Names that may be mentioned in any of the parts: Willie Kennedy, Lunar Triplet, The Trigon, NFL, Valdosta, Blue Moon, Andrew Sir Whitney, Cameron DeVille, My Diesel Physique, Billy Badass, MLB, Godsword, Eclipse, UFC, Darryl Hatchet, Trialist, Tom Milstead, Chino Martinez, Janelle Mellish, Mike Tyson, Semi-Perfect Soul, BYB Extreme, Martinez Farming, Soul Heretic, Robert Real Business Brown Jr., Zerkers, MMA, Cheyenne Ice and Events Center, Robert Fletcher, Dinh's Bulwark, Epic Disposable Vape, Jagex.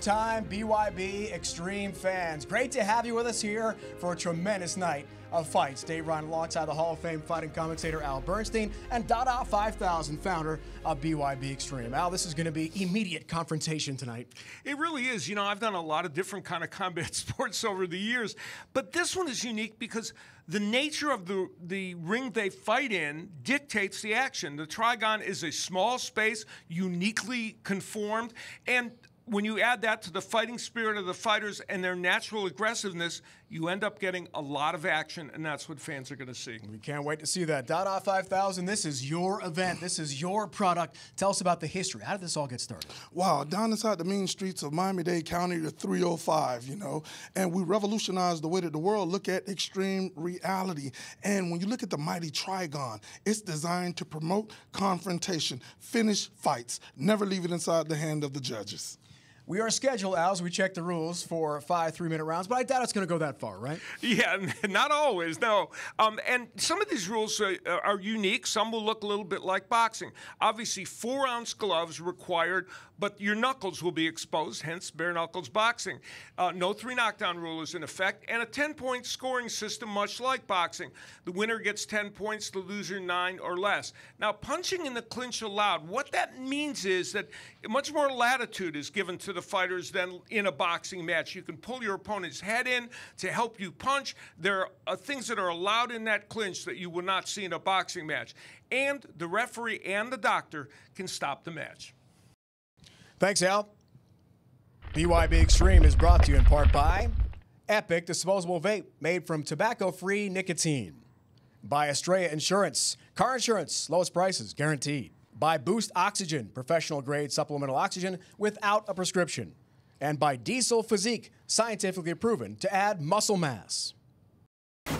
time BYB Extreme fans. Great to have you with us here for a tremendous night of fights. Dave Ryan alongside the Hall of Fame fighting commentator Al Bernstein and Dada 5000, founder of BYB Extreme. Al, this is going to be immediate confrontation tonight. It really is. You know, I've done a lot of different kind of combat sports over the years, but this one is unique because the nature of the ring they fight in dictates the action. The Trigon is a small space, uniquely conformed, and when you add that to the fighting spirit of the fighters and their natural aggressiveness, you end up getting a lot of action, and that's what fans are going to see. We can't wait to see that. Dada 5000, this is your event. This is your product. Tell us about the history. How did this all get started? Wow, down inside the mean streets of Miami-Dade County, the 305, you know, and we revolutionized the way that the world look at extreme reality. And when you look at the mighty Trigon, it's designed to promote confrontation, finish fights, never leave it inside the hand of the judges. We are scheduled, Al, as we check the rules for 5 3-minute rounds, but I doubt it's going to go that far, right? Yeah, not always, no. And some of these rules are unique. Some will look a little bit like boxing. Obviously, 4-ounce gloves required, but your knuckles will be exposed, hence bare knuckles boxing. No 3-knockdown rule is in effect, and a 10-point scoring system, much like boxing. The winner gets 10 points, the loser 9 or less. Now, punching in the clinch allowed, what that means is that much more latitude is given to the fighters than in a boxing match. You can pull your opponent's head in to help you punch. There are things that are allowed in that clinch that you will not see in a boxing match. And the referee and the doctor can stop the match. Thanks, Al. BYB Extreme is brought to you in part by Epic Disposable Vape, made from tobacco-free nicotine. By Estrella Insurance, car insurance, lowest prices guaranteed. By Boost Oxygen, professional-grade supplemental oxygen without a prescription. And by Diesel Physique, scientifically proven to add muscle mass.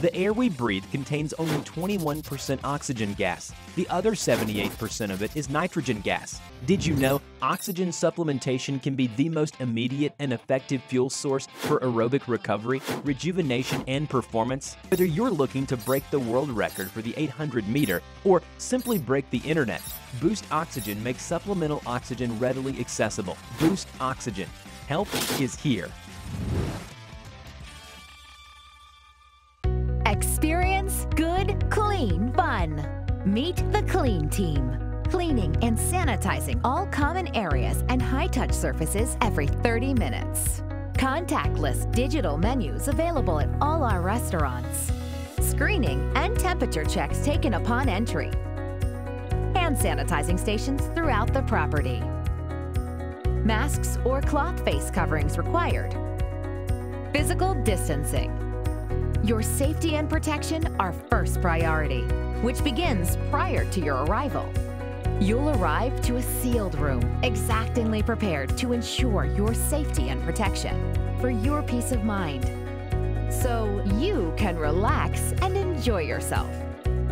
The air we breathe contains only 21% oxygen gas. The other 78% of it is nitrogen gas. Did you know oxygen supplementation can be the most immediate and effective fuel source for aerobic recovery, rejuvenation, and performance? Whether you're looking to break the world record for the 800 meter or simply break the internet, Boost Oxygen makes supplemental oxygen readily accessible. Boost Oxygen. Health is here. Experience good, clean fun. Meet the Clean Team. Cleaning and sanitizing all common areas and high-touch surfaces every 30 minutes. Contactless digital menus available at all our restaurants. Screening and temperature checks taken upon entry. Hand sanitizing stations throughout the property. Masks or cloth face coverings required. Physical distancing. Your safety and protection are first priority, which begins prior to your arrival. You'll arrive to a sealed room, exactingly prepared to ensure your safety and protection for your peace of mind, so you can relax and enjoy yourself.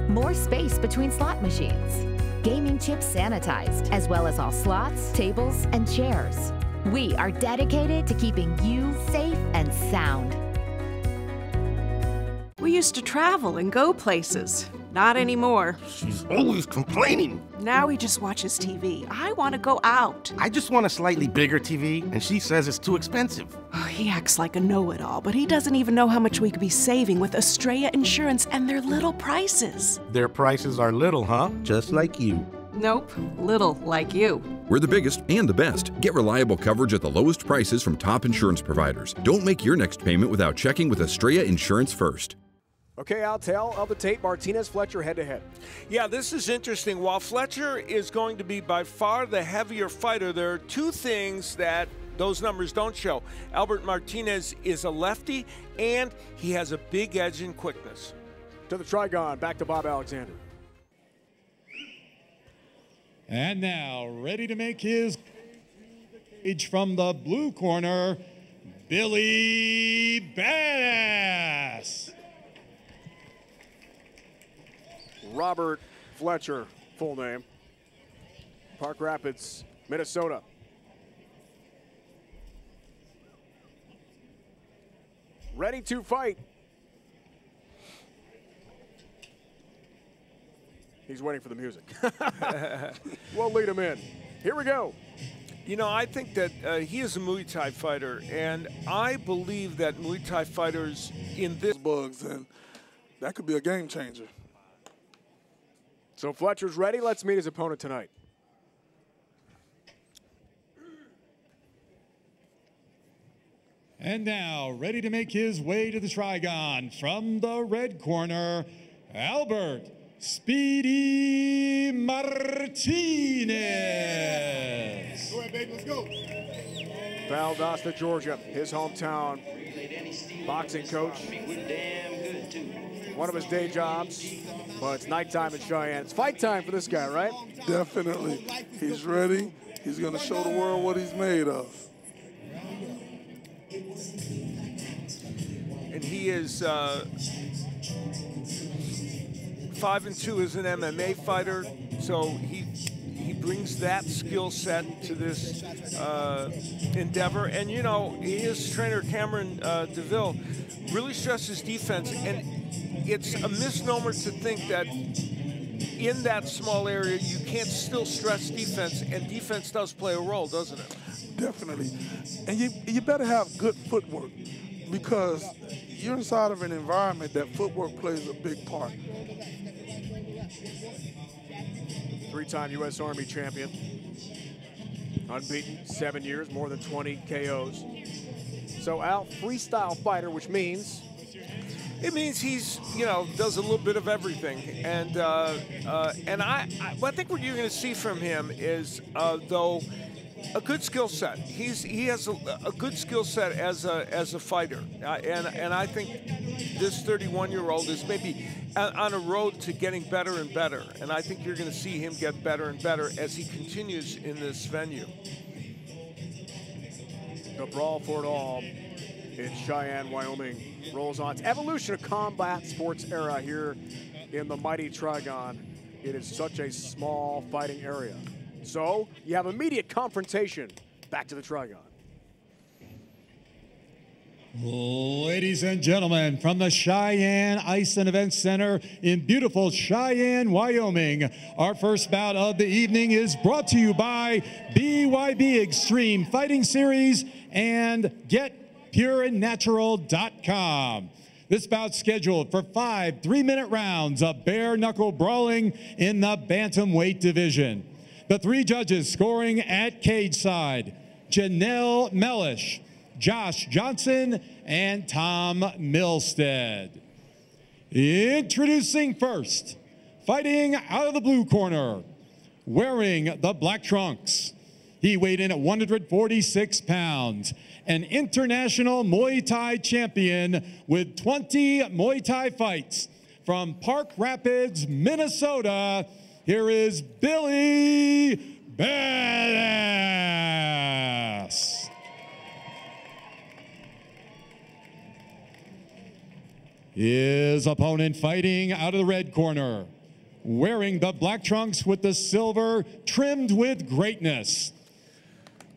More space between slot machines. Gaming chips sanitized, as well as all slots, tables, and chairs. We are dedicated to keeping you safe and sound. We used to travel and go places. Not anymore. She's always complaining. Now he just watches TV. I want to go out. I just want a slightly bigger TV, and she says it's too expensive. Oh, he acts like a know-it-all, but he doesn't even know how much we could be saving with Estrella Insurance and their little prices. Their prices are little, huh? Just like you. Nope, little like you. We're the biggest and the best. Get reliable coverage at the lowest prices from top insurance providers. Don't make your next payment without checking with Estrella Insurance first. Okay, Al, tell of the tape, Martinez, Fletcher head-to-head. Yeah, this is interesting. While Fletcher is going to be by far the heavier fighter, there are two things that those numbers don't show. Albert Martinez is a lefty, and he has a big edge in quickness. To the Trigon, back to Bob Alexander. And now, ready to make his cage from the blue corner, Billy Badass. Robert Fletcher, full name, Park Rapids, Minnesota. Ready to fight. He's waiting for the music. We'll lead him in. Here we go. You know, I think that he is a Muay Thai fighter, and I believe that Muay Thai fighters in this bugs, and that could be a game changer. So Fletcher's ready. Let's meet his opponent tonight. And now, ready to make his way to the Trigon, from the red corner, Albert Speedy Martinez. Go ahead, baby, let's go. Valdosta, Georgia, his hometown boxing coach. One of his day jobs, but it's nighttime in Cheyenne. It's fight time for this guy, right? Definitely. He's ready. He's going to show the world what he's made of. And he is 5-2 as an MMA fighter, so he brings that skill set to this endeavor. And you know, his trainer Cameron DeVille really stresses defense, and it's a misnomer to think that in that small area you can't still stress defense, and defense does play a role, doesn't it? Definitely. And you better have good footwork, because you're inside of an environment that footwork plays a big part. Three-time U.S. Army champion, unbeaten, 7 years, more than 20 KOs. So Al, freestyle fighter, which means? It means he's, you know, does a little bit of everything. And I think what you're going to see from him is, though, a good skill set. He has a good skill set as a fighter, and I think this 31-year-old is maybe on a road to getting better and better. And I think you're going to see him get better and better as he continues in this venue. The brawl for it all in Cheyenne, Wyoming, rolls on. It's evolution of combat sports era here in the mighty Trigon. It is such a small fighting area. So you have immediate confrontation. Back to the Trigon. Ladies and gentlemen, from the Cheyenne Ice and Events Center in beautiful Cheyenne, Wyoming, our first bout of the evening is brought to you by BYB Extreme Fighting Series and GetPureAndNatural.com. This bout scheduled for 5 3-minute rounds of bare-knuckle brawling in the bantamweight division. The three judges scoring at cage side: Janelle Mellish, Josh Johnson, and Tom Milstead. Introducing first, fighting out of the blue corner, wearing the black trunks. He weighed in at 146 pounds, an international Muay Thai champion with 20 Muay Thai fights from Park Rapids, Minnesota. Here is Billy Badass. His opponent, fighting out of the red corner, wearing the black trunks with the silver trimmed with greatness.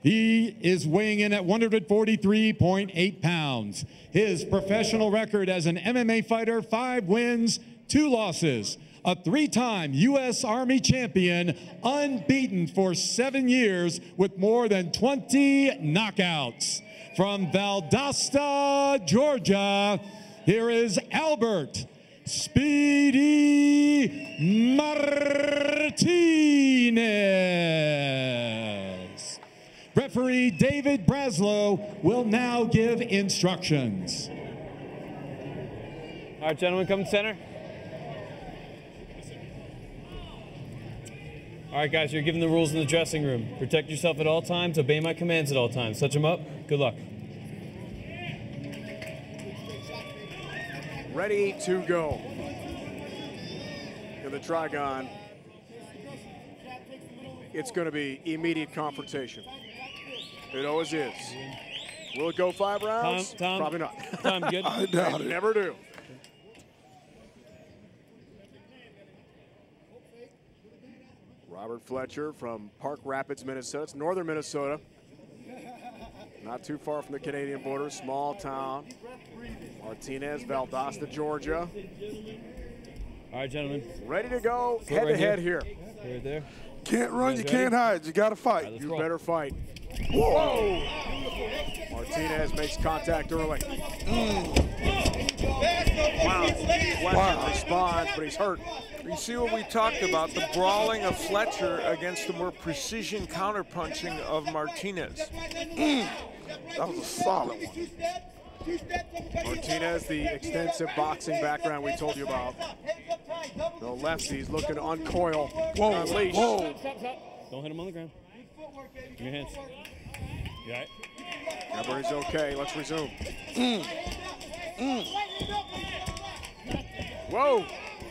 He is weighing in at 143.8 pounds. His professional record as an MMA fighter, 5 wins, 2 losses. A 3-time U.S. Army champion, unbeaten for 7 years with more than 20 knockouts. From Valdosta, Georgia, here is Albert Speedy Martinez. Referee David Braslow will now give instructions. All right, gentlemen, come to center. All right, guys, you're given the rules in the dressing room. Protect yourself at all times. Obey my commands at all times. Touch them up. Good luck. Ready to go. In the Trigon, it's going to be immediate confrontation. It always is. Will it go 5 rounds? Tom? Probably not. Tom, good? I doubt it. Never do. Robert Fletcher from Park Rapids, Minnesota. It's northern Minnesota. Not too far from the Canadian border, small town. Martinez, Valdosta, Georgia. All right, gentlemen. Ready to go, head-to-head here. Can't run, you can't hide, you gotta fight. You better fight. Whoa! Martinez makes contact early. Wow, Fletcher responds, but he's hurt. You see what we talked about, the brawling of Fletcher against the more precision counterpunching of Martinez. That was a solid one. Martinez, the extensive boxing background we told you about. The lefties looking to uncoil. Whoa, unleash. Whoa. Don't hit him on the ground. Give me your hands. You all right? Everybody's okay. Let's resume. Whoa. You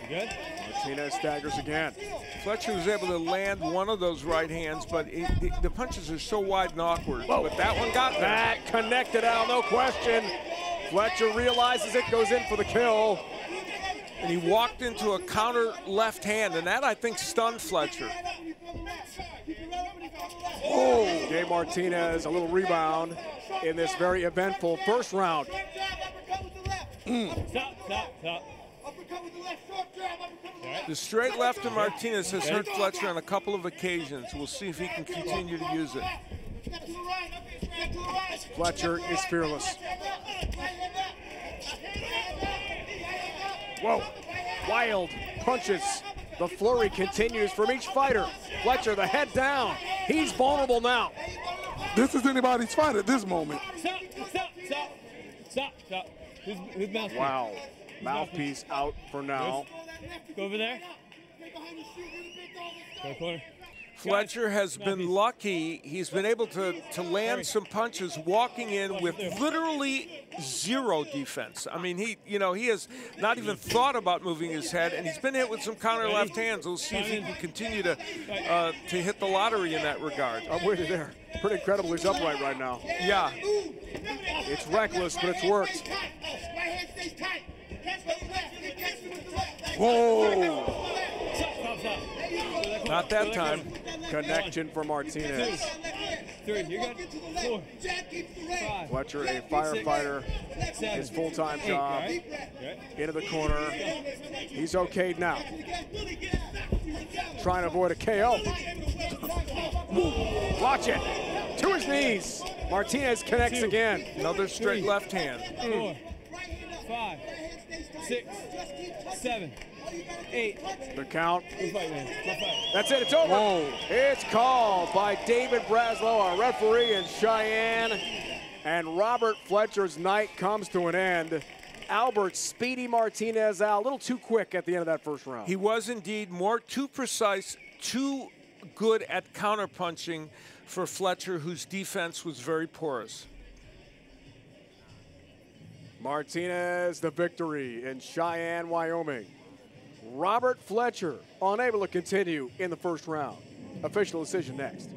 good? Martinez staggers again. Fletcher was able to land one of those right hands, but the punches are so wide and awkward. Whoa. But that one got that. Connected, Al, no question. Fletcher realizes it, goes in for the kill. And he walked into a counter left hand, and that, I think, stunned Fletcher. Oh, Jay Martinez, a little rebound in this very eventful first round. Stop, stop, stop. The straight left to Martinez has hurt Fletcher on a couple of occasions. We'll see if he can continue to use it. Fletcher is fearless. Whoa, wild punches. The flurry continues from each fighter. Fletcher, the head down. He's vulnerable now. This is anybody's fight at this moment. Stop, stop, stop, stop, stop. His mouthpiece. Wow. Mouthpiece out for now. Go over there. Go corner. Fletcher has been lucky. He's been able to land some punches walking in with literally zero defense. I mean, he has not even thought about moving his head, and he's been hit with some counter left hands. We'll see if he can continue to hit the lottery in that regard. I'm with you there. Pretty incredible he's upright right now. Yeah. It's reckless, but it's worked. Whoa. Not that time. Connection for Martinez. Three, you got four. Fletcher, a firefighter, his full-time job. Into the corner. He's okayed now. Trying to avoid a KO. Watch it. To his knees. Martinez connects again. Another straight left hand. 4, 5, 6, 7, 8. The count. That's it, it's over. Whoa. It's called by David Braslow, our referee in Cheyenne. And Robert Fletcher's night comes to an end. Albert Speedy Martinez, Al, a little too quick at the end of that first round. He was indeed too precise, too good at counterpunching for Fletcher, whose defense was very porous. Martinez, the victory in Cheyenne, Wyoming. Robert Fletcher, unable to continue in the first round. Official decision next.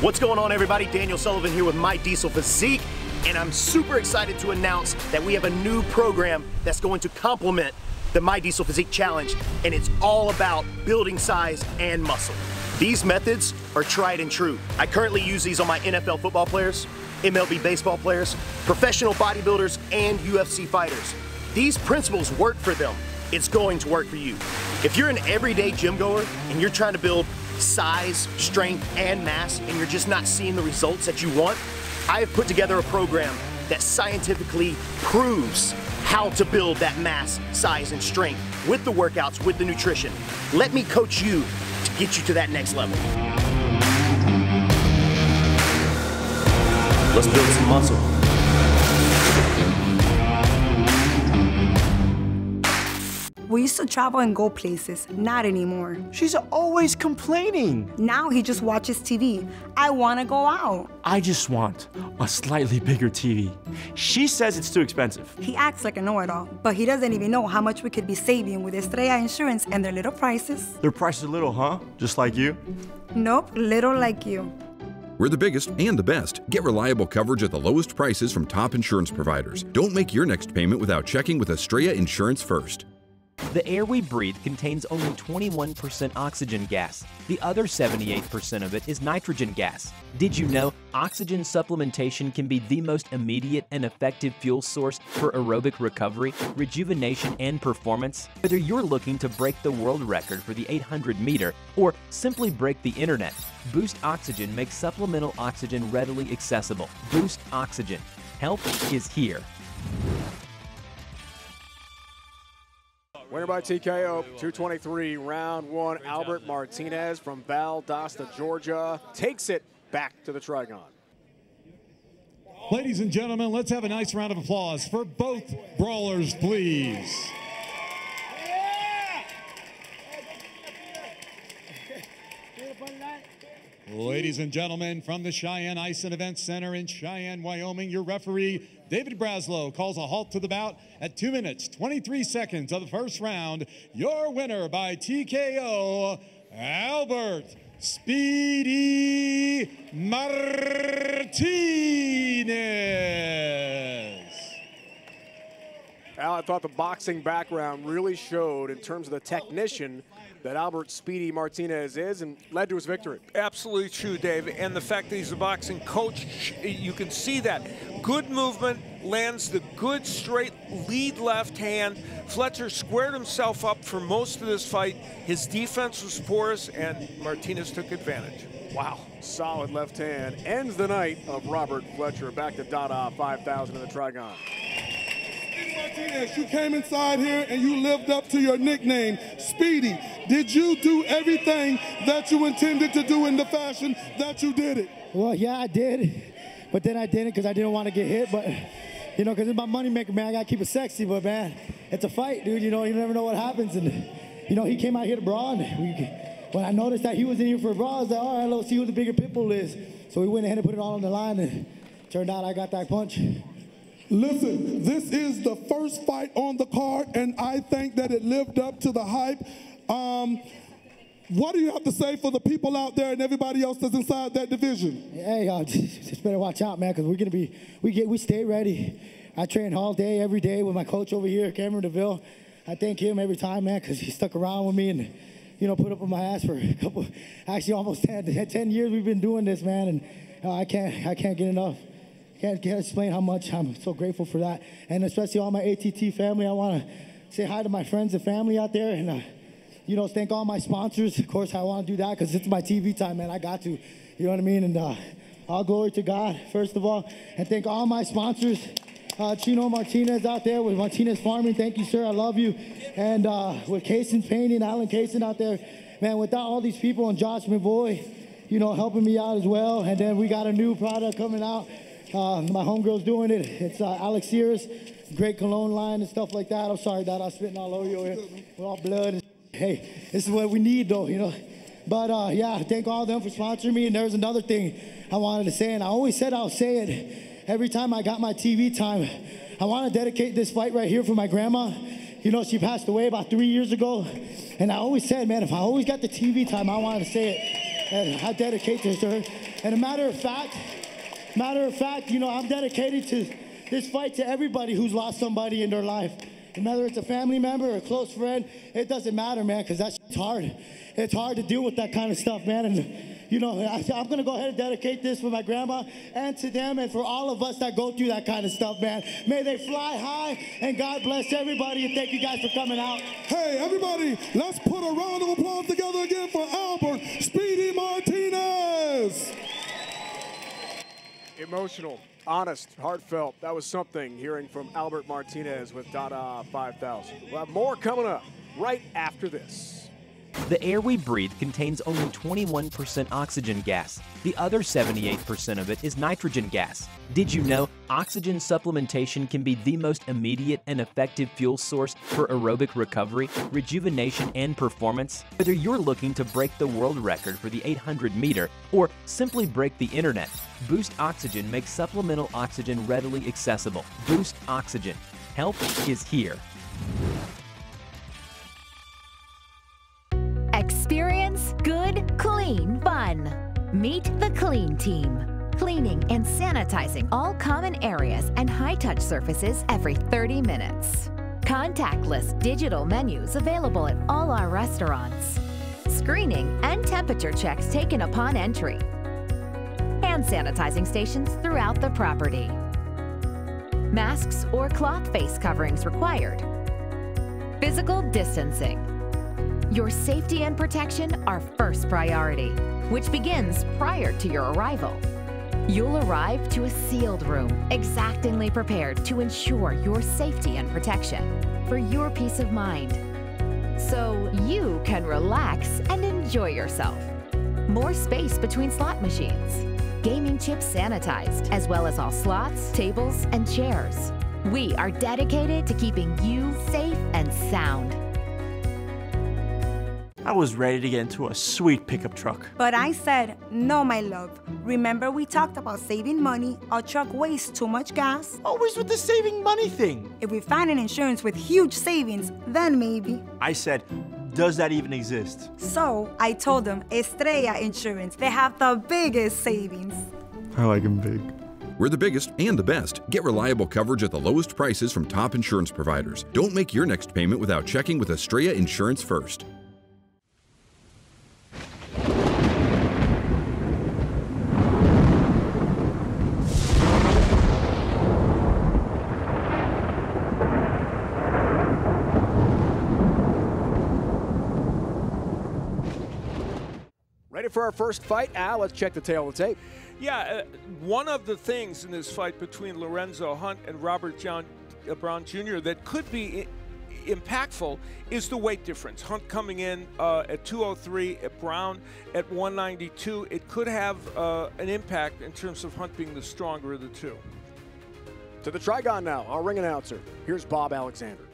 What's going on, everybody? Daniel Sullivan here with My Diesel Physique, and I'm super excited to announce that we have a new program that's going to complement the My Diesel Physique Challenge, and it's all about building size and muscle. These methods are tried and true. I currently use these on my NFL football players, MLB baseball players, professional bodybuilders, and UFC fighters. These principles work for them. It's going to work for you. If you're an everyday gym goer and you're trying to build size, strength, and mass, and you're just not seeing the results that you want, I have put together a program that scientifically proves how to build that mass, size, and strength with the workouts, with the nutrition. Let me coach you to get you to that next level. Let's build some muscle. We used to travel and go places, not anymore. She's always complaining. Now he just watches TV. I wanna go out. I just want a slightly bigger TV. She says it's too expensive. He acts like a know-it-all, but he doesn't even know how much we could be saving with Estrella Insurance and their little prices. Their prices are little, huh? Just like you? Nope, little like you. We're the biggest and the best. Get reliable coverage at the lowest prices from top insurance providers. Don't make your next payment without checking with Estrella Insurance first. The air we breathe contains only 21% oxygen gas. The other 78% of it is nitrogen gas. Did you know oxygen supplementation can be the most immediate and effective fuel source for aerobic recovery, rejuvenation, and performance? Whether you're looking to break the world record for the 800 meter or simply break the internet, Boost Oxygen makes supplemental oxygen readily accessible. Boost Oxygen. Health is here. Winner by TKO, 223, round one. Albert Martinez from Valdosta, Georgia, takes it back to the Trigon. Ladies and gentlemen, let's have a nice round of applause for both brawlers, please. Ladies and gentlemen, from the Cheyenne Ice and Events Center in Cheyenne, Wyoming, your referee, David Braslow, calls a halt to the bout at 2 minutes, 23 seconds of the first round. Your winner by TKO, Albert Speedy Martinez. Al, I thought the boxing background really showed in terms of the technician that Albert Speedy Martinez is, and led to his victory. Absolutely true, Dave. And the fact that he's a boxing coach, you can see that. Good movement, lands the good straight lead left hand. Fletcher squared himself up for most of this fight. His defense was porous, and Martinez took advantage. Wow, solid left hand. Ends the night of Robert Fletcher. Back to Dada 5000 in the Trigon. Martinez, you came inside here and you lived up to your nickname, Speedy. Did you do everything that you intended to do in the fashion that you did it? Well, yeah, I did, but then I didn't because I didn't want to get hit. But, you know, because it's my moneymaker, man, I got to keep it sexy. But, man, it's a fight, dude. You know, you never know what happens. And, you know, he came out here to brawl. When I noticed that he was in here for a brawl, I was like, all right, let's see who the bigger pitbull is. So we went ahead and put it all on the line, and turned out I got that punch. Listen, this is the first fight on the card, and I think that it lived up to the hype. What do you have to say for the people out there and everybody else that's inside that division? Hey, y'all, just better watch out, man, because we're gonna be, we stay ready. I train all day, every day with my coach over here, Cameron DeVille. I thank him every time, man, because he stuck around with me and, you know, put up with my ass for a couple, actually almost 10 years we've been doing this, man, and I can't get enough. Can't explain how much I'm so grateful for that, and especially all my ATT family. I want to say hi to my friends and family out there, and you know, thank all my sponsors. Of course, I want to do that because it's my TV time, man. I got to, you know what I mean. And all glory to God, first of all, and thank all my sponsors. Chino Martinez out there with Martinez Farming. Thank you, sir. I love you. And with Kaysen Painting, Alan Kaysen out there, man. Without all these people and Josh McVoy, you know, helping me out as well. And then we got a new product coming out. My homegirl's doing it. It's Alex Sears, great cologne line and stuff like that. I'm sorry, Dad, I was spitting all over you here with all blood. And hey, this is what we need, though, you know. But, yeah, thank all of them for sponsoring me. And there's another thing I wanted to say, and I always said I'll say it every time I got my TV time. I want to dedicate this fight right here for my grandma. You know, she passed away about 3 years ago. And I always said, man, if I always got the TV time, I wanted to say it. And I dedicate this to her. And a matter of fact, you know, I'm dedicated to this fight to everybody who's lost somebody in their life. And whether it's a family member or a close friend, it doesn't matter, man, because that shit's hard. It's hard to deal with that kind of stuff, man. And, you know, I'm going to go ahead and dedicate this for my grandma and to them and for all of us that go through that kind of stuff, man. May they fly high, and God bless everybody, and thank you guys for coming out. Hey, everybody, let's put a round of applause together again for Albert Speedy Martinez. Emotional, honest, heartfelt. That was something, hearing from Albert Martinez with Dada 5000. We'll have more coming up right after this. The air we breathe contains only 21% oxygen gas. The other 78% of it is nitrogen gas. Did you know oxygen supplementation can be the most immediate and effective fuel source for aerobic recovery, rejuvenation, and performance? Whether you're looking to break the world record for the 800 meter or simply break the internet, Boost Oxygen makes supplemental oxygen readily accessible. Boost Oxygen. Health is here. Experience good, clean fun. Meet the Clean Team. Cleaning and sanitizing all common areas and high-touch surfaces every 30 minutes. Contactless digital menus available at all our restaurants. Screening and temperature checks taken upon entry. Hand sanitizing stations throughout the property. Masks or cloth face coverings required. Physical distancing. Your safety and protection are first priority, which begins prior to your arrival. You'll arrive to a sealed room, exactingly prepared to ensure your safety and protection for your peace of mind, so you can relax and enjoy yourself. More space between slot machines. Gaming chips sanitized, as well as all slots, tables, and chairs. We are dedicated to keeping you safe and sound. I was ready to get into a sweet pickup truck. But I said, no, my love. Remember we talked about saving money, our truck wastes too much gas. Always with the saving money thing. If we find an insurance with huge savings, then maybe. I said, does that even exist? So I told them Estrella Insurance. They have the biggest savings. I like them big. We're the biggest and the best. Get reliable coverage at the lowest prices from top insurance providers. Don't make your next payment without checking with Estrella Insurance first. For our first fight, Al, let's check the tail of the tape. Yeah, one of the things in this fight between Lorenzo Hunt and Robert Brown Jr. that could be impactful is the weight difference. Hunt coming in at 203, at Brown at 192. It could have an impact in terms of Hunt being the stronger of the two. To the Trigon now, our ring announcer. Here's Bob Alexander.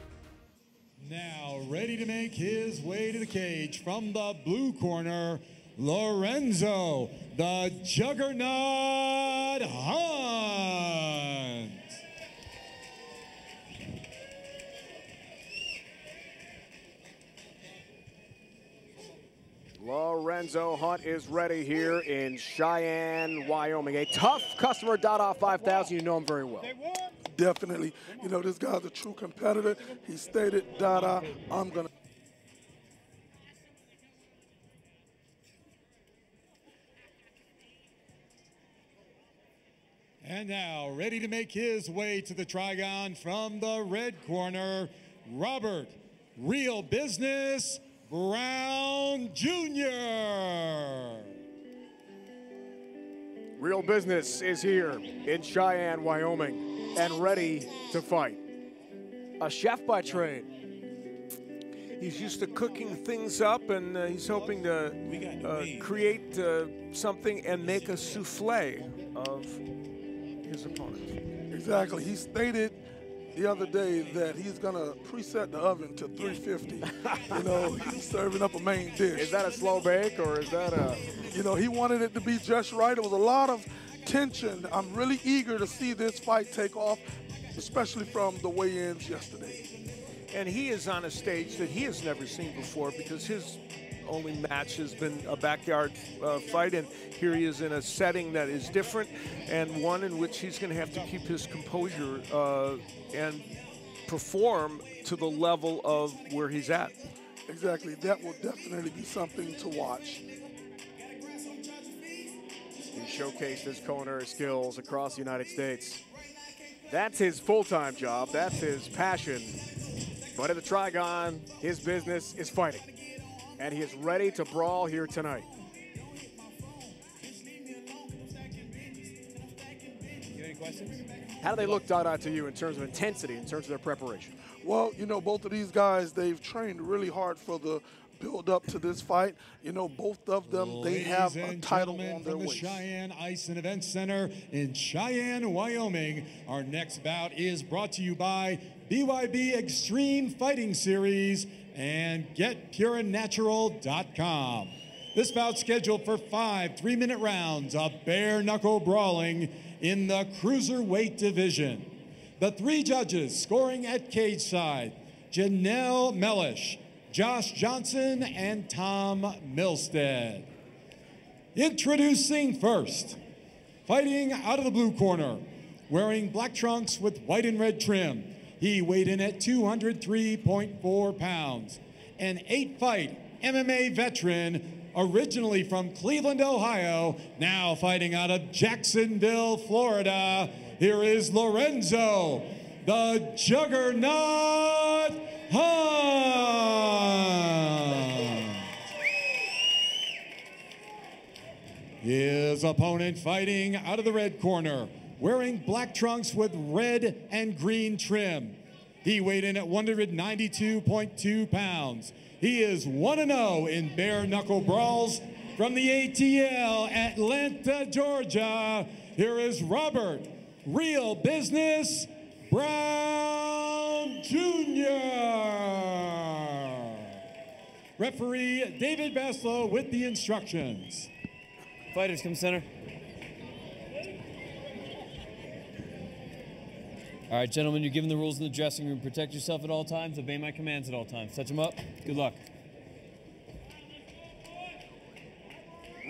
Now ready to make his way to the cage from the blue corner, Lorenzo the Juggernaut Hunt. Lorenzo Hunt is ready here in Cheyenne, Wyoming. A tough customer, Dada 5000. You know him very well. Definitely. You know, this guy's a true competitor. He stated, Dada, I'm going to. And now, ready to make his way to the Trigon from the red corner, Robert Real Business Brown Jr. Real Business is here in Cheyenne, Wyoming, and ready to fight. A chef by trade. He's used to cooking things up, and he's hoping to create something and make a souffle of his opponent. Exactly. He stated the other day that he's going to preset the oven to 350. You know, he's serving up a main dish. Is that a slow bake, or is that a... You know, he wanted it to be just right. It was a lot of tension. I'm really eager to see this fight take off, especially from the weigh-ins yesterday. And he is on a stage that he has never seen before, because his only match has been a backyard fight, and here he is in a setting that is different, and one in which he's going to have to keep his composure and perform to the level of where he's at. Exactly. That will definitely be something to watch. He showcased his culinary skills across the United States. That's his full-time job. That's his passion. But at the Trigon, his business is fighting, and he is ready to brawl here tonight. You have any questions? How do they look, Dada, to you in terms of intensity, in terms of their preparation? Well, you know, both of these guys, they've trained really hard for the build up to this fight. You know, both of them, they have a title on their waist. Cheyenne Ice and Events Center in Cheyenne, Wyoming. Our next bout is brought to you by BYB Extreme Fighting Series and GetPureAndNatural.com. This bout scheduled for 5 3-minute rounds of bare knuckle brawling in the cruiserweight division. The three judges scoring at cage side, Janelle Mellish, Josh Johnson, and Tom Milstead. Introducing first, fighting out of the blue corner, wearing black trunks with white and red trim. He weighed in at 203.4 pounds. An 8-fight MMA veteran, originally from Cleveland, Ohio, now fighting out of Jacksonville, Florida. Here is Lorenzo, the Juggernaut Hunt. His opponent fighting out of the red corner, wearing black trunks with red and green trim. He weighed in at 192.2 pounds. He is 1-0 in bare knuckle brawls from the ATL, Atlanta, Georgia. Here is Robert Real Business Brown Jr. Referee David Vassallo with the instructions. Fighters come center. All right, gentlemen, you're given the rules in the dressing room. Protect yourself at all times. Obey my commands at all times. Touch them up. Good luck.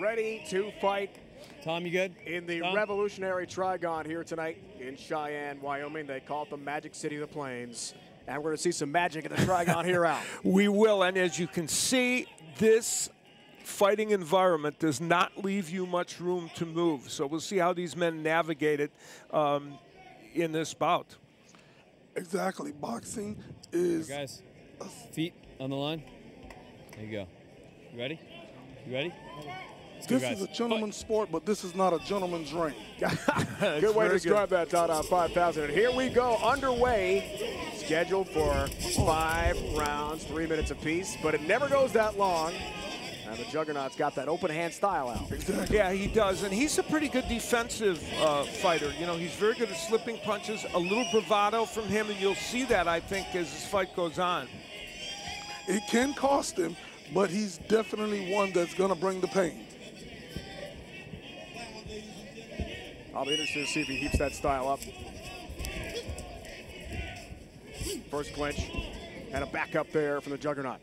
Ready to fight. Tom, you good? In the revolutionary Trigon here tonight in Cheyenne, Wyoming. They call it the Magic City of the Plains. And we're going to see some magic in the Trigon here out. We will, and as you can see, this fighting environment does not leave you much room to move. So we'll see how these men navigate it. In this bout. Exactly. Boxing is... Right, guys, feet on the line. There you go. You ready? You ready? This is a gentleman's sport, but this is not a gentleman's ring. Good way to describe that, Dada 5000. And here we go, underway, scheduled for 5 rounds, 3 minutes apiece, but it never goes that long. And the Juggernaut's got that open hand style out. Exactly. Yeah, he does, and he's a pretty good defensive fighter. You know, he's very good at slipping punches, a little bravado from him, and you'll see that, I think, as this fight goes on. It can cost him, but he's definitely one that's gonna bring the pain. I'll be interested to see if he keeps that style up. First clinch, and a back up there from the Juggernaut.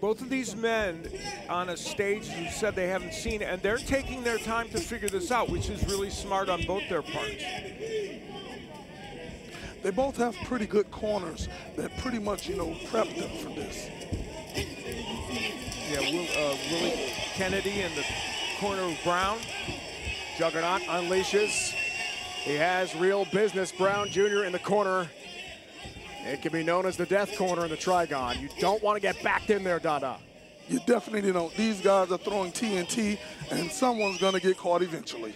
Both of these men on a stage who said they haven't seen it, and they're taking their time to figure this out, which is really smart on both their parts. They both have pretty good corners that pretty much, you know, prepped them for this. Yeah, Willie Kennedy in the corner of Brown. Juggernaut unleashes. He has Real Business Brown Jr. in the corner. It can be known as the death corner in the Trigon. You don't want to get backed in there, Dada. You definitely don't. These guys are throwing TNT, and someone's going to get caught eventually.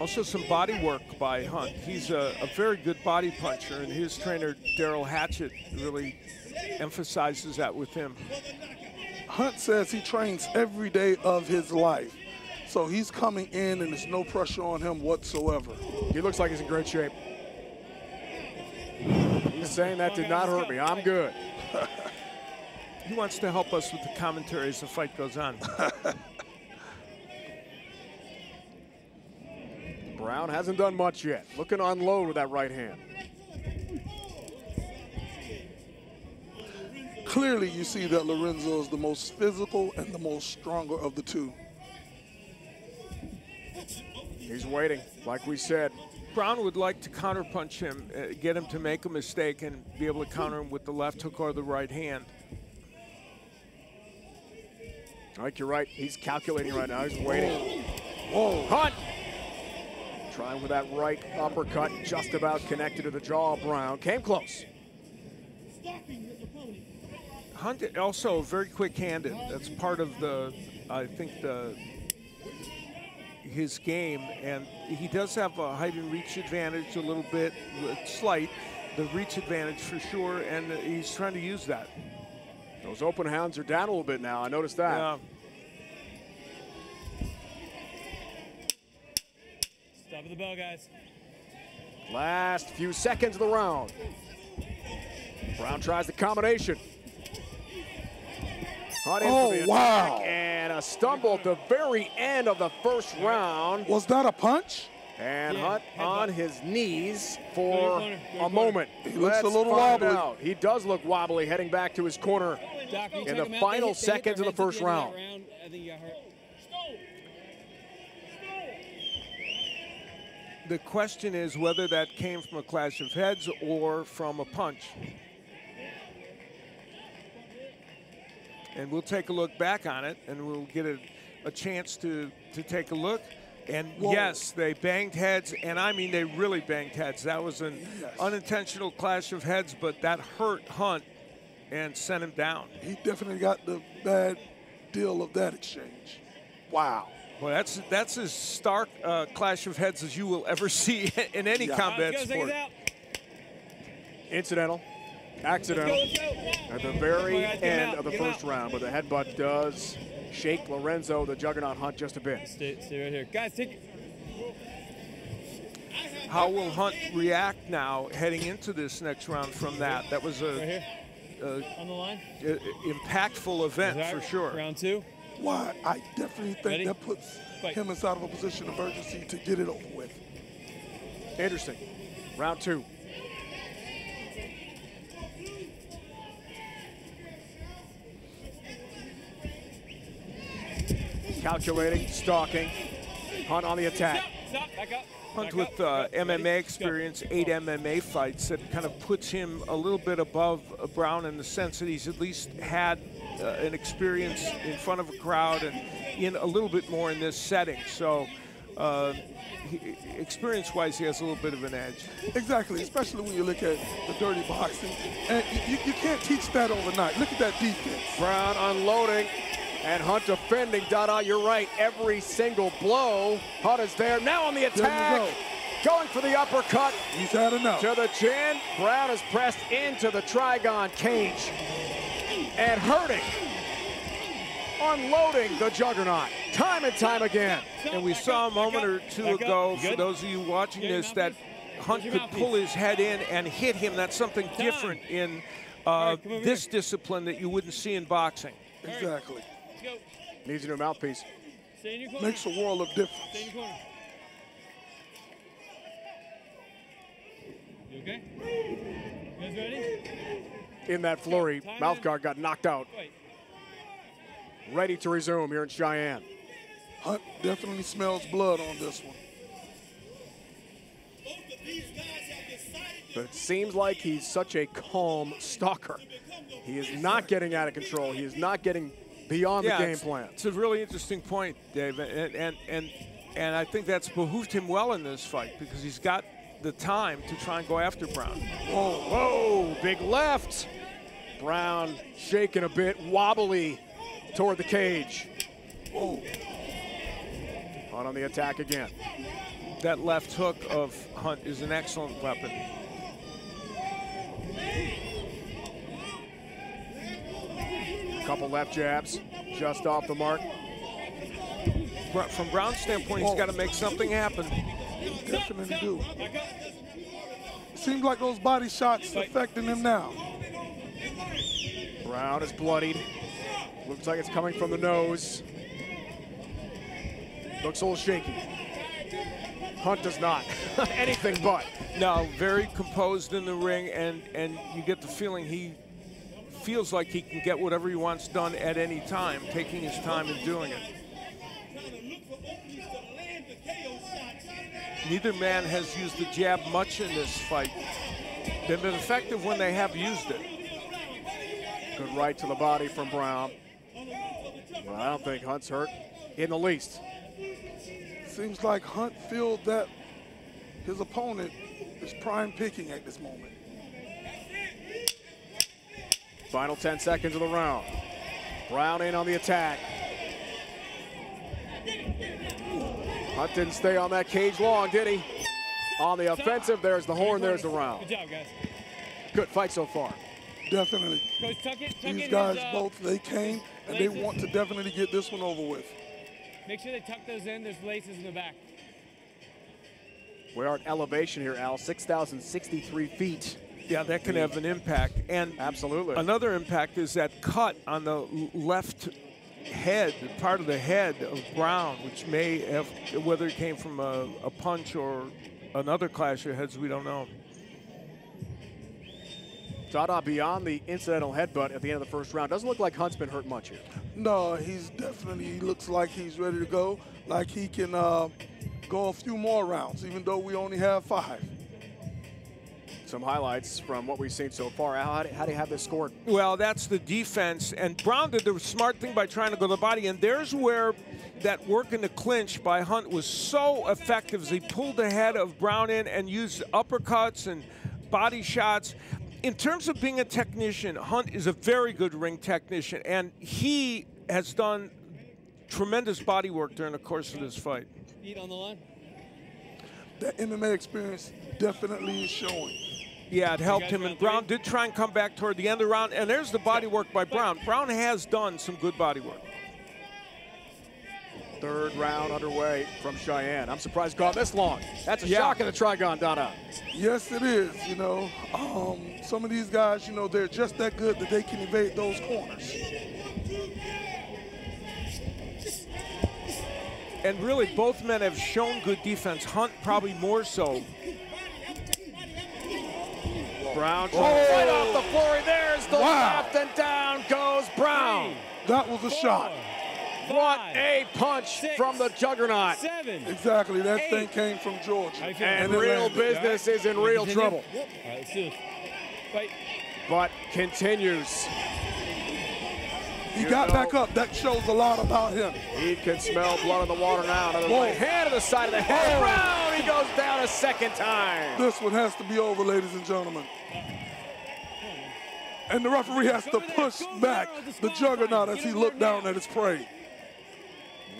Also some body work by Hunt. He's a very good body puncher, and his trainer, Darryl Hatchet, really emphasizes that with him. Hunt says he trains every day of his life. So he's coming in, and there's no pressure on him whatsoever. He looks like he's in great shape. He's saying that did not hurt me. I'm good. He wants to help us with the commentary as the fight goes on. Brown hasn't done much yet. Looking to unload with that right hand. Clearly, you see that Lorenzo is the most physical and the most stronger of the two. He's waiting, like we said. Brown would like to counterpunch him, get him to make a mistake and be able to counter him with the left hook or the right hand. I think you're right. He's calculating right now. He's waiting. Whoa. Hunt! Trying with that right uppercut, just about connected to the jaw of Brown. Came close. Hunt also very quick-handed. That's part of the, I think, the... his game, and he does have a height and reach advantage a little bit, slight, the reach advantage for sure, and he's trying to use that. Those open hounds are down a little bit now, I noticed that. Yeah. Stop at the bell, guys. Last few seconds of the round. Brown tries the combination. Oh, wow. And a stumble at the very end of the first round. Was that a punch? And Hunt on his knees for a moment. He looks a little wobbly. Out. He does look wobbly heading back to his corner in the final seconds of the first round. I think he got hurt. The question is whether that came from a clash of heads or from a punch. And we'll take a look back on it, and we'll get a chance to take a look. And whoa, yes, they banged heads, and I mean they really banged heads. That was an unintentional clash of heads, but that hurt Hunt and sent him down. He definitely got the bad deal of that exchange. Wow. Well, that's as stark clash of heads as you will ever see in any combat sport. Incidental, accidental, at the very end of the first round, but the headbutt does shake Lorenzo, the Juggernaut Hunt, just a bit. Stay right here. Guys, take it. How will Hunt react now heading into this next round from that? That was on the line. Impactful event for sure. Round two. Why? I definitely think that puts him inside of a position of urgency to get it over with. Interesting. Round two. Calculating, stalking. Hunt on the attack. Stop, stop, back up. Hunt with MMA experience, 8 MMA fights, that kind of puts him a little bit above Brown in the sense that he's at least had an experience in front of a crowd and in a little bit more in this setting. So experience-wise, he has a little bit of an edge. Exactly, especially when you look at the dirty boxing. And you can't teach that overnight. Look at that defense. Brown unloading. And Hunt defending. Dada, you're right. Every single blow. Hunt is there. Now on the attack. Going for the uppercut. He's had enough. To the chin. Brown is pressed into the Trigon cage. And hurting. Unloading the Juggernaut. Time and time again. And we saw a moment or two ago, for those of you watching this, that Hunt could pull his head in and hit him. That's something different in this discipline that you wouldn't see in boxing. Exactly. Needs a new mouthpiece. Stay in your corner. Makes a world of difference. Stay in your corner. You okay? You guys ready? In that flurry, mouthguard got knocked out. Ready to resume here in Cheyenne. Hunt definitely smells blood on this one. But it seems like he's such a calm stalker. He is not getting out of control. He is not getting beyond the game plan. It's a really interesting point, Dave, and I think that's behooved him well in this fight because he's got the time to try and go after Brown. Whoa, big left. Brown shaking a bit, wobbly toward the cage. Whoa. Hunt on the attack again. That left hook of Hunt is an excellent weapon. Couple left jabs, just off the mark. From Brown's standpoint, he's got to make something happen. Definitely do. Seems like those body shots affecting him now. Brown is bloodied. Looks like it's coming from the nose. Looks a little shaky. Hunt does not. Anything but. No, very composed in the ring, and you get the feeling he feels like he can get whatever he wants done at any time, taking his time and doing it. Neither man has used the jab much in this fight. They've been effective when they have used it. Good right to the body from Brown. Well, I don't think Hunt's hurt in the least. Seems like Hunt feels that his opponent is prime picking at this moment. Final 10 seconds of the round. Brown in on the attack. Hunt didn't stay on that cage long, did he? On the offensive, there's the horn, there's the round. Good job, guys. Good fight so far. Definitely. These guys both, they came and they want to definitely get this one over with. Make sure they tuck those in, there's laces in the back. We are at elevation here, Al, 6,063 feet. Yeah, that can have an impact. And absolutely. Another impact is that cut on the left head, part of the head of Brown, which may have, whether it came from a punch or another clash of heads, we don't know. Dada, beyond the incidental headbutt at the end of the first round, doesn't look like Hunt's been hurt much here. No, he's definitely, he looks like he's ready to go, like he can go a few more rounds, even though we only have 5. Some highlights from what we've seen so far. How do you have this scored? Well, that's the defense. And Brown did the smart thing by trying to go to the body. And there's where that work in the clinch by Hunt was so effective, as he pulled the head of Brown in and used uppercuts and body shots. In terms of being a technician, Hunt is a very good ring technician, and he has done tremendous body work during the course of this fight. Feet on the line. That MMA experience definitely is showing. Yeah, it helped him, and Brown did try and come back toward the end of the round, and there's the body work by Brown. Brown has done some good body work. Third round underway from Cheyenne. I'm surprised it got this long. That's a shock in the Trigon, Dada. Yes, it is, you know. Some of these guys, you know, they're just that good that they can evade those corners. And really, both men have shown good defense. Hunt probably more so. Brown trying to fight off the floor. There's the left, and down goes Brown. That was a shot. What a punch from the juggernaut. Exactly, that thing came from Georgia. And Real Business is in real trouble. But continues. He got back up. That shows a lot about him. He can smell blood in the water now. Another right hand to the side of the head. Brown, he goes down a second time. This one has to be over, ladies and gentlemen. And the referee has to push back the juggernaut as he looked down at his prey.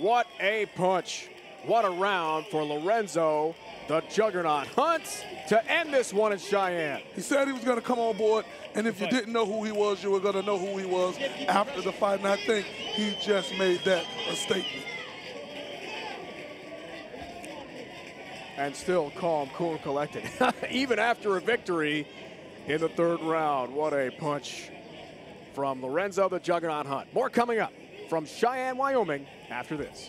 What a punch. What a round for Lorenzo, the juggernaut Hunt, to end this one in Cheyenne. He said he was going to come on board, and if you didn't know who he was, you were going to know who he was after the fight, and I think he just made that a statement. And still calm, cool, and collected, even after a victory in the third round. What a punch from Lorenzo, the juggernaut Hunt. More coming up from Cheyenne, Wyoming, after this.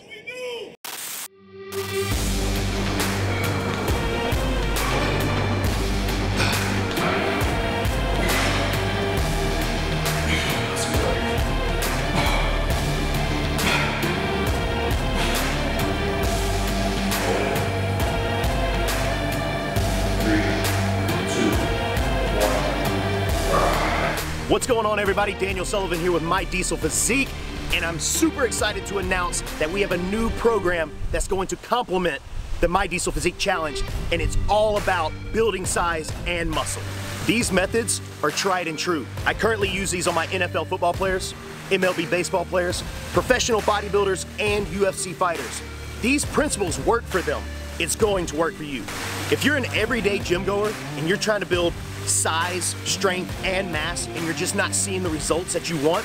What's going on, everybody? Daniel Sullivan here with My Diesel Physique, and I'm super excited to announce that we have a new program that's going to complement the My Diesel Physique Challenge, and it's all about building size and muscle. These methods are tried and true. I currently use these on my NFL football players, MLB baseball players, professional bodybuilders, and UFC fighters. These principles work for them. It's going to work for you. If you're an everyday gym goer and you're trying to build size, strength, and mass, and you're just not seeing the results that you want,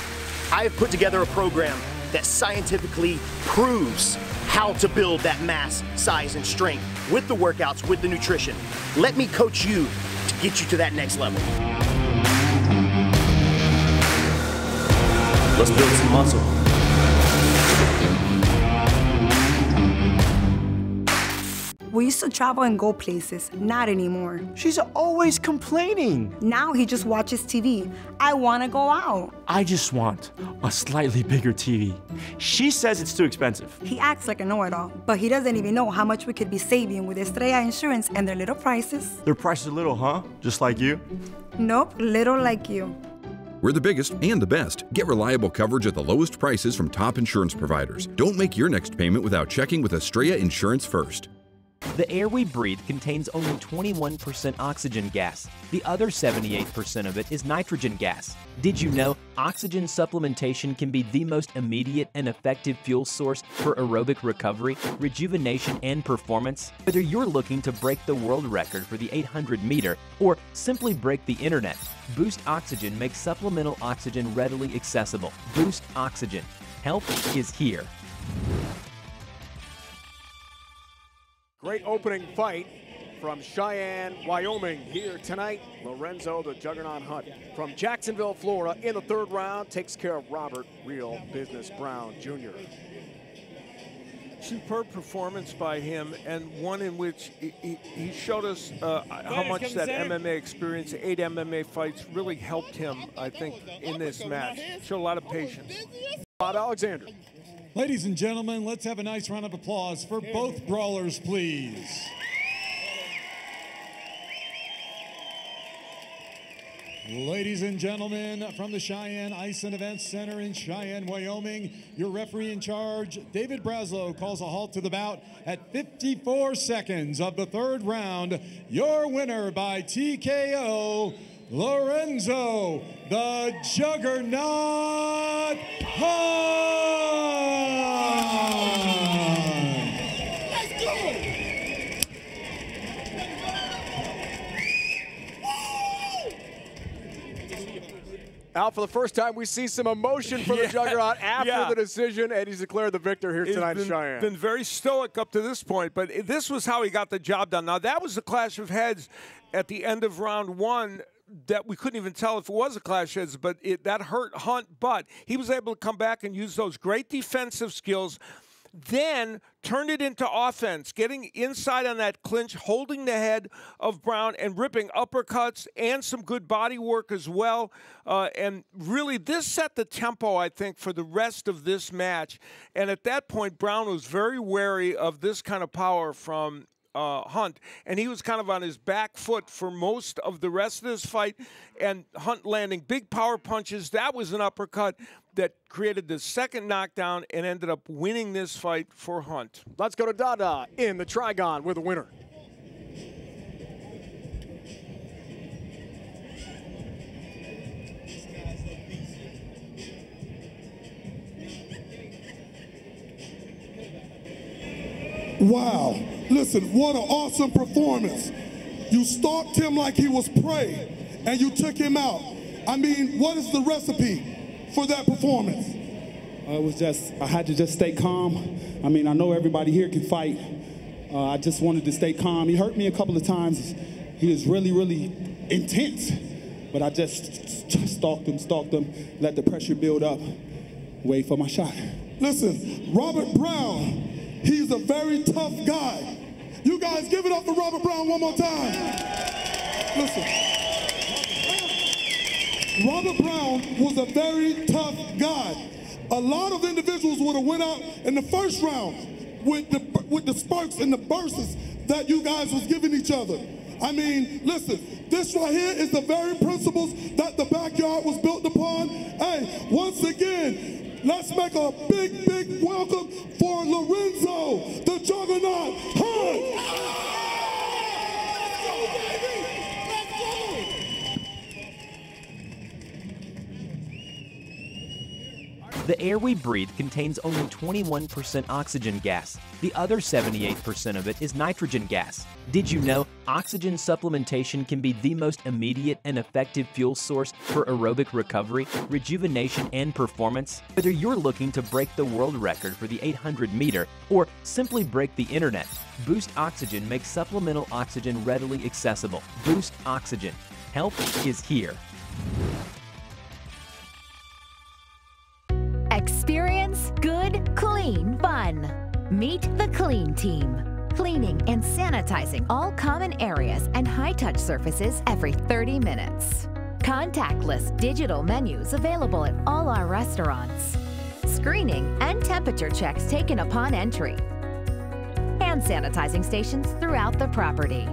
I have put together a program that scientifically proves how to build that mass, size, and strength with the workouts, with the nutrition. Let me coach you to get you to that next level. Let's build some muscle. We used to travel and go places, not anymore. She's always complaining. Now he just watches TV. I want to go out. I just want a slightly bigger TV. She says it's too expensive. He acts like a know-it-all, but he doesn't even know how much we could be saving with Estrella Insurance and their little prices. Their prices are little, huh? Just like you? Nope, little like you. We're the biggest and the best. Get reliable coverage at the lowest prices from top insurance providers. Don't make your next payment without checking with Estrella Insurance first. The air we breathe contains only 21% oxygen gas. The other 78% of it is nitrogen gas. Did you know oxygen supplementation can be the most immediate and effective fuel source for aerobic recovery, rejuvenation, and performance? Whether you're looking to break the world record for the 800 meter or simply break the internet, Boost Oxygen makes supplemental oxygen readily accessible. Boost Oxygen. Health is here. Great opening fight from Cheyenne, Wyoming, here tonight. Lorenzo the Juggernaut Hunt from Jacksonville, Florida, in the third round, takes care of Robert Real Business Brown Jr. Superb performance by him, and one in which he showed us how much that MMA experience, 8 MMA fights, really helped him, I think, in this match. Showed a lot of patience. Bob Alexander. Ladies and gentlemen, let's have a nice round of applause for both brawlers, please. Ladies and gentlemen, from the Cheyenne Ice and Events Center in Cheyenne, Wyoming, your referee in charge, David Braslow, calls a halt to the bout at 54 seconds of the third round. Your winner by TKO, Lorenzo the Juggernaut Hunt! Let's go! Al, for the first time, we see some emotion from the Juggernaut after the decision, and he's declared the victor here tonight in Cheyenne. He's been very stoic up to this point, but this was how he got the job done. Now, that was the clash of heads at the end of round one that we couldn't even tell if it was a clash of heads, but that hurt Hunt. But he was able to come back and use those great defensive skills, then turned it into offense, getting inside on that clinch, holding the head of Brown and ripping uppercuts and some good body work as well. And really, this set the tempo, I think, for the rest of this match. And at that point, Brown was very wary of this kind of power from Hunt, and he was kind of on his back foot for most of the rest of this fight, and Hunt landing big power punches. That was an uppercut that created the second knockdown and ended up winning this fight for Hunt. Let's go to Dada in the Trigon with a winner. Wow. Listen, what an awesome performance. You stalked him like he was prey, and you took him out. I mean, what is the recipe for that performance? It was just, I had to just stay calm. I mean, I know everybody here can fight. I just wanted to stay calm. He hurt me a couple of times. He was really, really intense. But I just stalked him, let the pressure build up, wait for my shot. Listen, Robert Brown, he's a very tough guy. You guys give it up for Robert Brown one more time. Listen. Robert Brown was a very tough guy. A lot of individuals would have went out in the first round with the sparks and the bursts that you guys was giving each other. I mean, listen, this right here is the very principles that the backyard was built upon. Hey, once again, let's make a big, big welcome for Lorenzo the Juggernaut Hunt! Let's go, baby! Let's go! The air we breathe contains only 21% oxygen gas. The other 78% of it is nitrogen gas. Did you know oxygen supplementation can be the most immediate and effective fuel source for aerobic recovery, rejuvenation, and performance? Whether you're looking to break the world record for the 800 meter or simply break the internet, Boost Oxygen makes supplemental oxygen readily accessible. Boost Oxygen. Help is here. Experience good, clean fun. Meet the Clean Team. Cleaning and sanitizing all common areas and high-touch surfaces every 30 minutes. Contactless digital menus available at all our restaurants. Screening and temperature checks taken upon entry. Hand sanitizing stations throughout the property.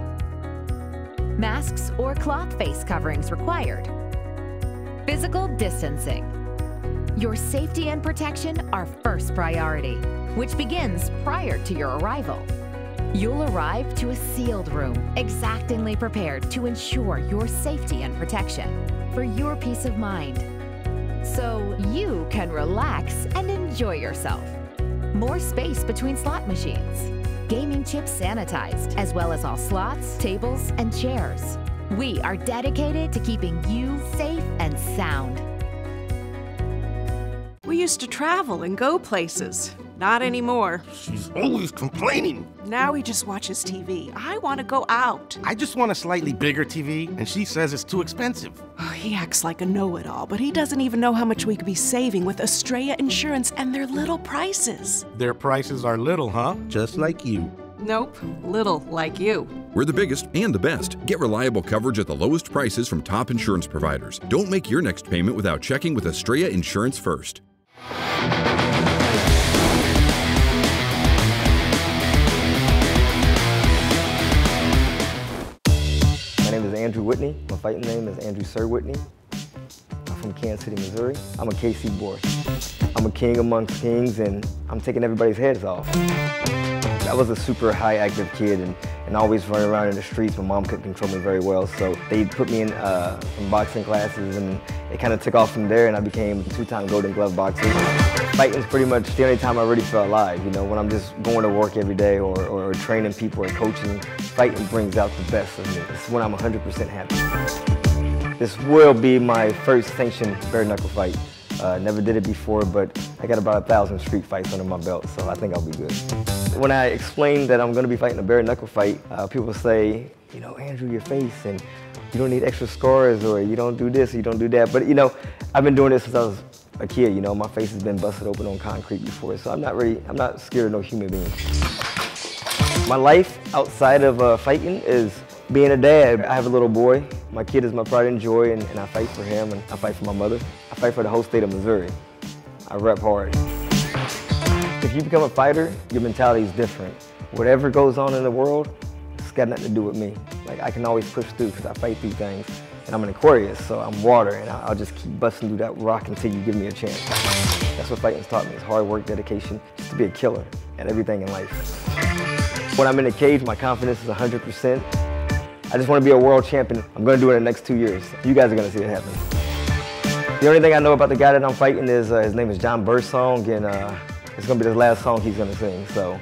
Masks or cloth face coverings required. Physical distancing. Your safety and protection are first priority, which begins prior to your arrival. You'll arrive to a sealed room, exactingly prepared to ensure your safety and protection for your peace of mind, so you can relax and enjoy yourself. More space between slot machines. Gaming chips sanitized, as well as all slots, tables, and chairs. We are dedicated to keeping you safe and sound. We used to travel and go places. Not anymore. She's always complaining. Now he just watches TV. I want to go out. I just want a slightly bigger TV, and she says it's too expensive. He acts like a know-it-all, but he doesn't even know how much we could be saving with Estrella Insurance and their little prices. Their prices are little, huh? Just like you. Nope, little like you. We're the biggest and the best. Get reliable coverage at the lowest prices from top insurance providers. Don't make your next payment without checking with Estrella Insurance first. My name is Andrew Whitney. My fighting name is Andrew Sir Whitney. I'm from Kansas City, Missouri. I'm a KC boy. I'm a king amongst kings, and I'm taking everybody's heads off. I was a super high active kid and always running around in the streets. My mom couldn't control me very well, so they put me in some boxing classes, and it kind of took off from there, and I became a two-time Golden Glove boxer. Fighting's pretty much the only time I really felt alive, you know, when I'm just going to work every day or training people or coaching. Fighting brings out the best of me. It's when I'm 100% happy. This will be my first sanctioned bare-knuckle fight. Never did it before, but I got about 1,000 street fights under my belt, so I think I'll be good. When I explain that I'm going to be fighting a bare-knuckle fight, people say, you know, Andrew, your face, and you don't need extra scars, or you don't do this, or you don't do that. But, you know, I've been doing this since I was a kid, you know. My face has been busted open on concrete before, so I'm not scared of no human being. My life outside of fighting is being a dad. I have a little boy. My kid is my pride and joy, and I fight for him, and I fight for my mother. I fight for the whole state of Missouri. I rep hard. If you become a fighter, your mentality is different. Whatever goes on in the world, it's got nothing to do with me. Like, I can always push through because I fight through things. And I'm an Aquarius, so I'm water, and I'll just keep busting through that rock until you give me a chance. That's what fighting's taught me. It's hard work, dedication, just to be a killer at everything in life. When I'm in the cage, my confidence is 100%. I just want to be a world champion. I'm going to do it in the next 2 years. You guys are going to see it happen. The only thing I know about the guy that I'm fighting is his name is John Birdsong, and it's going to be the last song he's going to sing. So,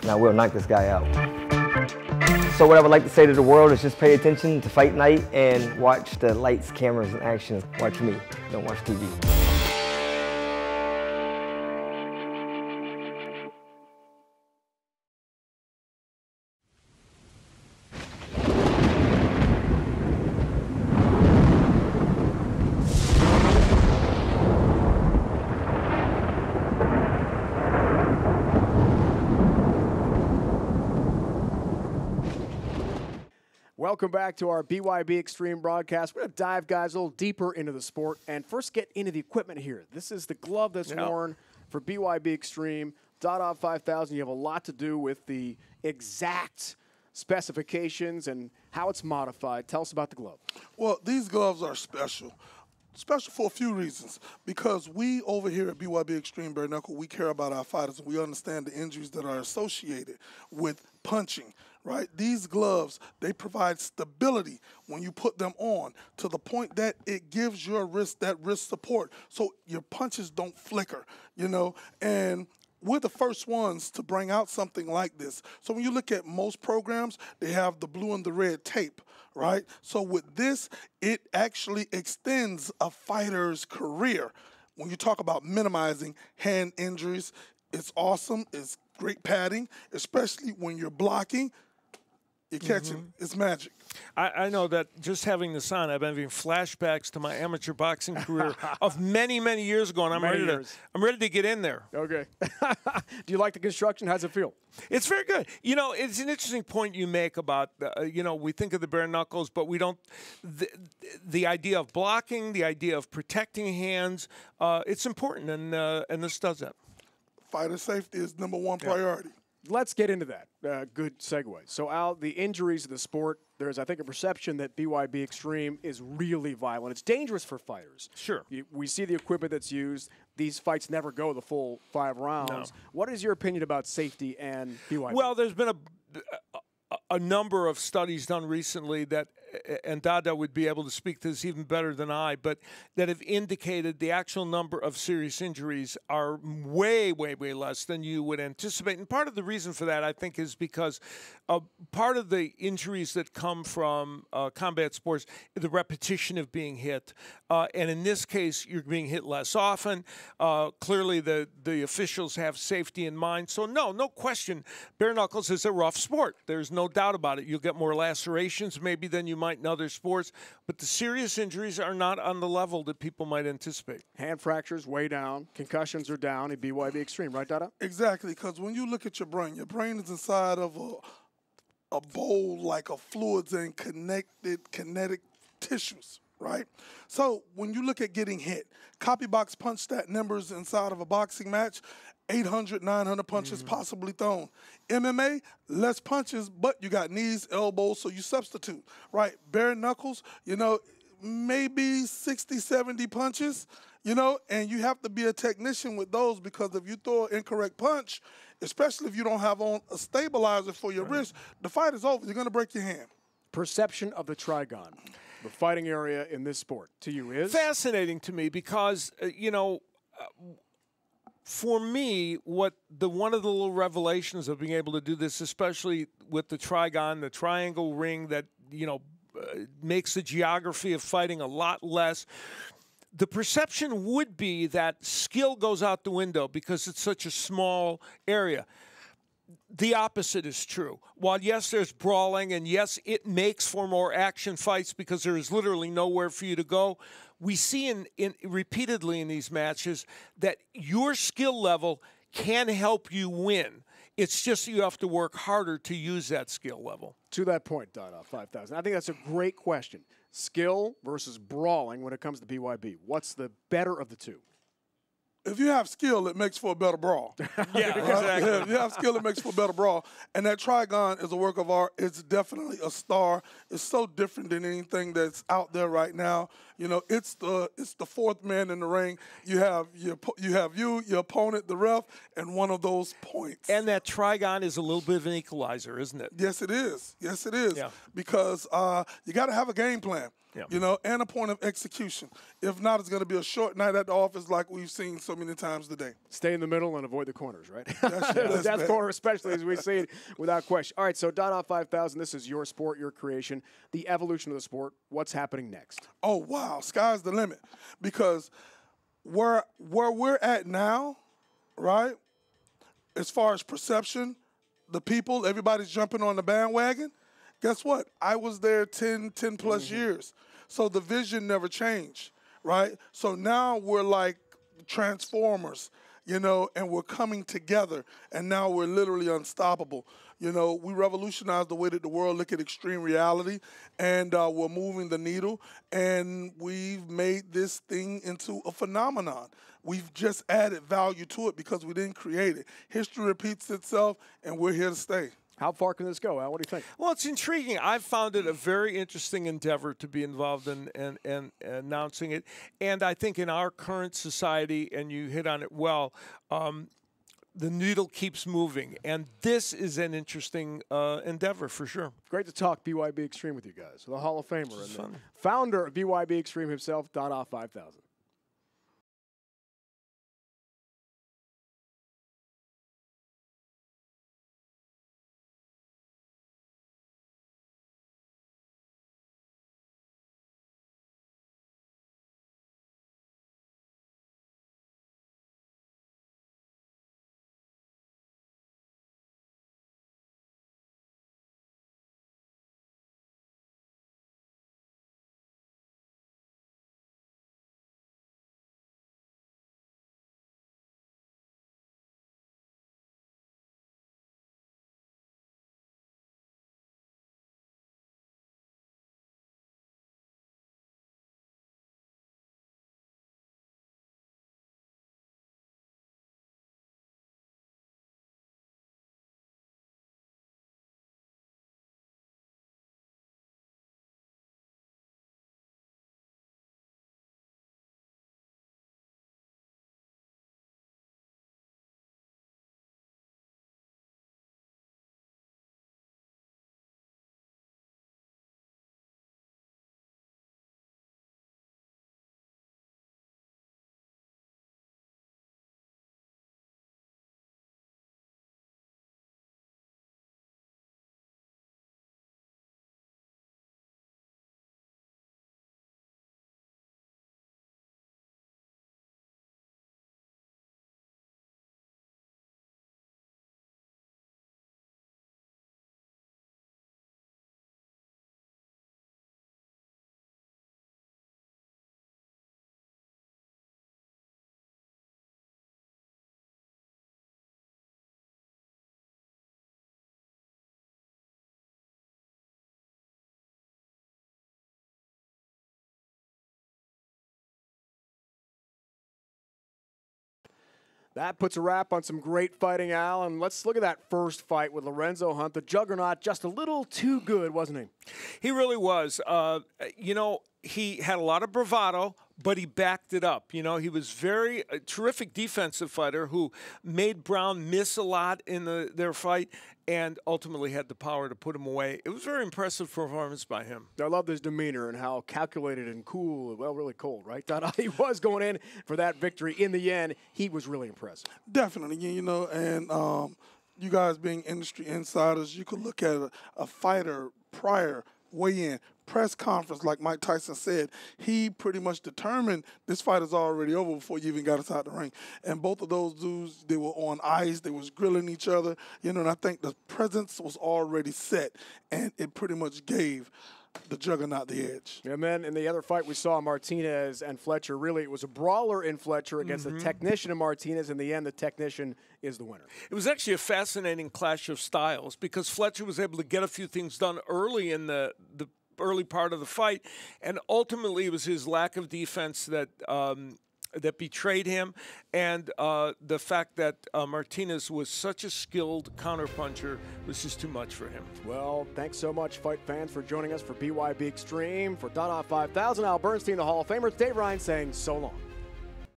and I will knock this guy out. So what I would like to say to the world is just pay attention to fight night and watch the lights, cameras, and action. Watch me. Don't watch TV. Welcome back to our BYB Extreme broadcast. We're going to dive, guys, a little deeper into the sport and first get into the equipment here. This is the glove that's worn for BYB Extreme. Dada 5000, you have a lot to do with the exact specifications and how it's modified. Tell us about the glove. Well, these gloves are special. Special for a few reasons, because we over here at BYB Extreme Bare Knuckle, we care about our fighters, and we understand the injuries that are associated with punching. Right? These gloves, they provide stability when you put them on to the point that it gives your wrist that wrist support so your punches don't flicker, you know? And we're the first ones to bring out something like this. So when you look at most programs, they have the blue and the red tape, right? So with this, it actually extends a fighter's career. When you talk about minimizing hand injuries, it's awesome. It's great padding, especially when you're blocking. You catch it. It's magic. I know that just having this on, I've been having flashbacks to my amateur boxing career of many, many years ago, and I'm ready to get in there. Okay. Do you like the construction? How's it feel? It's very good. You know, it's an interesting point you make about, you know, we think of the bare knuckles, but we don't, the idea of blocking, the idea of protecting hands, it's important, and this does that. Fighter safety is #1 priority. Let's get into that. Good segue. So, Al, the injuries of the sport, there's, I think, a perception that BYB Extreme is really violent. It's dangerous for fighters. Sure. We see the equipment that's used. These fights never go the full 5 rounds. No. What is your opinion about safety and BYB? Well, there's been a number of studies done recently that and Dada would be able to speak to this even better than I, but that have indicated the actual number of serious injuries are way, way, way less than you would anticipate. And part of the reason for that, I think, is because part of the injuries that come from combat sports, the repetition of being hit. And in this case, you're being hit less often. Clearly, the officials have safety in mind. So, no question, bare knuckles is a rough sport. There's no doubt about it. You'll get more lacerations maybe than you might in other sports, but the serious injuries are not on the level that people might anticipate. Hand fractures way down, concussions are down in BYB Extreme, right, Dada? Exactly, because when you look at your brain is inside of a bowl like a fluids and connected kinetic tissues, right? So when you look at getting hit, copy box punch stat numbers inside of a boxing match, 800, 900 punches possibly thrown. MMA, less punches, but you got knees, elbows, so you substitute, right? Bare knuckles, you know, maybe 60, 70 punches, you know, and you have to be a technician with those because if you throw an incorrect punch, especially if you don't have on a stabilizer for your wrist, the fight is over. You're going to break your hand. Perception of the Trigon, the fighting area in this sport, to you is? Fascinating to me because, you know, for me, one of the little revelations of being able to do this, especially with the Trigon, the triangle ring that, you know, makes the geography of fighting a lot less, the perception would be that skill goes out the window because it's such a small area. The opposite is true. While, yes, there's brawling, and, yes, it makes for more action fights because there is literally nowhere for you to go, we see repeatedly in these matches that your skill level can help you win. It's just you have to work harder to use that skill level. To that point, Dada 5000, I think that's a great question. Skill versus brawling when it comes to BYB. What's the better of the two? If you have skill, it makes for a better brawl. Exactly. If you have skill, it makes for a better brawl. And that Trigon is a work of art. It's definitely a star. It's so different than anything that's out there right now. You know, it's the fourth man in the ring. You have your opponent, the ref, and one of those points. And that Trigon is a little bit of an equalizer, isn't it? Yes, it is. Yes, it is. Yeah. Because you got to have a game plan. Yep. You know, and a point of execution. If not, it's going to be a short night at the office like we've seen so many times today. Stay in the middle and avoid the corners, right? The death corner especially, as we see it, without question. All right, so Dada 5000, this is your sport, your creation, the evolution of the sport. What's happening next? Oh, wow, sky's the limit. Because where we're at now, right, as far as perception, the people, everybody's jumping on the bandwagon. Guess what? I was there 10-plus years. So the vision never changed, right? So now we're like Transformers, you know, and we're coming together, and now we're literally unstoppable. You know, we revolutionized the way that the world look at extreme reality, and we're moving the needle, and we've made this thing into a phenomenon. We've just added value to it because we didn't create it. History repeats itself, and we're here to stay. How far can this go, Al? What do you think? Well, it's intriguing. I've found it a very interesting endeavor to be involved in and announcing it. And I think in our current society, and you hit on it well, the needle keeps moving. And this is an interesting endeavor for sure. Great to talk BYB Extreme with you guys. The Hall of Famer and the founder of BYB Extreme himself, Dada 5000. That puts a wrap on some great fighting, Al. And let's look at that first fight with Lorenzo Hunt, the juggernaut, just a little too good, wasn't he? He really was. You know, he had a lot of bravado, but he backed it up. You know, he was very terrific defensive fighter who made Brown miss a lot in their fight and ultimately had the power to put him away. It was a very impressive performance by him. I love his demeanor and how calculated and cool, well, really cold, right? He was going in for that victory. In the end, he was really impressive. Definitely, you know, and you guys being industry insiders, you could look at a fighter prior weigh-in, press conference, like Mike Tyson said, he pretty much determined this fight is already over before you even got inside the ring. And both of those dudes, they were on ice, they was grilling each other, you know, and I think the presence was already set, and it pretty much gave the juggernaut the edge. Yeah, man, in the other fight we saw Martinez and Fletcher, really it was a brawler in Fletcher against the technician of Martinez. In the end, the technician is the winner. It was actually a fascinating clash of styles because Fletcher was able to get a few things done early in the early part of the fight, and ultimately it was his lack of defense that that betrayed him, and the fact that Martinez was such a skilled counterpuncher was just too much for him. Well, thanks so much, fight fans, for joining us for BYB Extreme. For Dada 5000, Al Bernstein, the Hall of Famer, Dave Ryan saying so long.